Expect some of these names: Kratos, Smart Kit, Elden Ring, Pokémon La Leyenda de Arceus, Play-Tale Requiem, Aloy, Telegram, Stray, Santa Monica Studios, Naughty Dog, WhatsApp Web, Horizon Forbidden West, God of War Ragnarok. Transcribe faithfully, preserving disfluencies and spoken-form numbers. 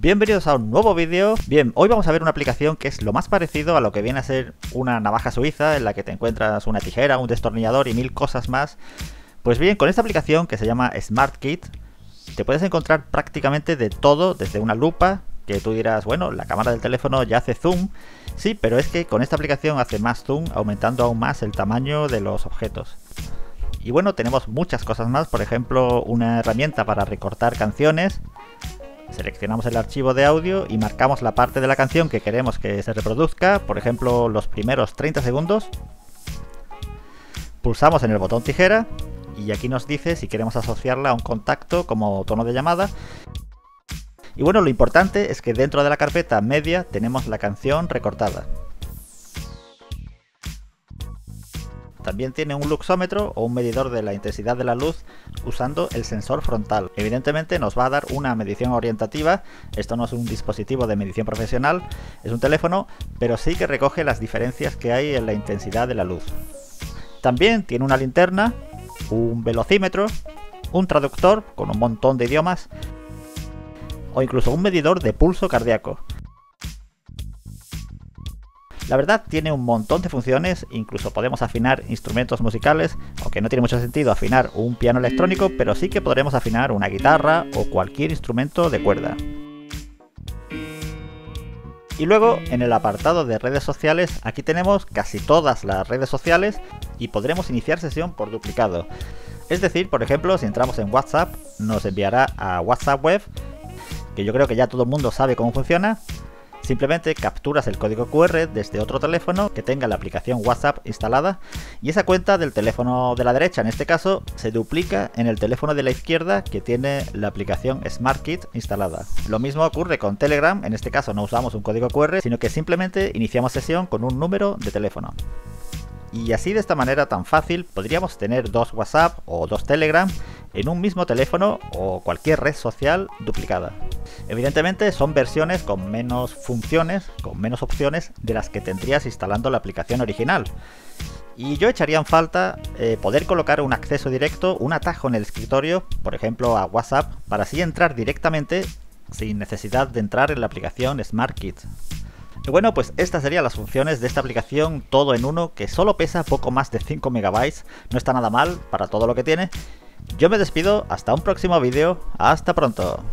Bienvenidos a un nuevo vídeo. Bien, hoy vamos a ver una aplicación que es lo más parecido a lo que viene a ser una navaja suiza, en la que te encuentras una tijera, un destornillador y mil cosas más. Pues bien, con esta aplicación que se llama Smart Kit te puedes encontrar prácticamente de todo, desde una lupa, que tú dirás, bueno, la cámara del teléfono ya hace zoom. Sí, pero es que con esta aplicación hace más zoom, aumentando aún más el tamaño de los objetos. Y bueno, tenemos muchas cosas más, por ejemplo, una herramienta para recortar canciones. Seleccionamos el archivo de audio y marcamos la parte de la canción que queremos que se reproduzca, por ejemplo, los primeros treinta segundos. Pulsamos en el botón tijera y aquí nos dice si queremos asociarla a un contacto como tono de llamada. Y bueno, lo importante es que dentro de la carpeta media tenemos la canción recortada. También tiene un luxómetro o un medidor de la intensidad de la luz usando el sensor frontal. Evidentemente nos va a dar una medición orientativa. Esto no es un dispositivo de medición profesional, es un teléfono, pero sí que recoge las diferencias que hay en la intensidad de la luz. También tiene una linterna, un velocímetro, un traductor con un montón de idiomas o incluso un medidor de pulso cardíaco. La verdad, tiene un montón de funciones, incluso podemos afinar instrumentos musicales, aunque no tiene mucho sentido afinar un piano electrónico, pero sí que podremos afinar una guitarra o cualquier instrumento de cuerda. Y luego, en el apartado de redes sociales, aquí tenemos casi todas las redes sociales y podremos iniciar sesión por duplicado. Es decir, por ejemplo, si entramos en WhatsApp, nos enviará a WhatsApp Web, que yo creo que ya todo el mundo sabe cómo funciona. Simplemente capturas el código cu erre desde otro teléfono que tenga la aplicación WhatsApp instalada y esa cuenta del teléfono de la derecha, en este caso, se duplica en el teléfono de la izquierda que tiene la aplicación Smart Kit instalada. Lo mismo ocurre con Telegram, en este caso no usamos un código cu erre, sino que simplemente iniciamos sesión con un número de teléfono. Y así, de esta manera tan fácil, podríamos tener dos WhatsApp o dos Telegram en un mismo teléfono o cualquier red social duplicada. Evidentemente son versiones con menos funciones, con menos opciones de las que tendrías instalando la aplicación original. Y yo echaría en falta eh, poder colocar un acceso directo, un atajo en el escritorio, por ejemplo a WhatsApp, para así entrar directamente sin necesidad de entrar en la aplicación Smart Kit. Y bueno, pues estas serían las funciones de esta aplicación todo en uno, que solo pesa poco más de cinco megabytes, no está nada mal para todo lo que tiene. Yo me despido, hasta un próximo vídeo, hasta pronto.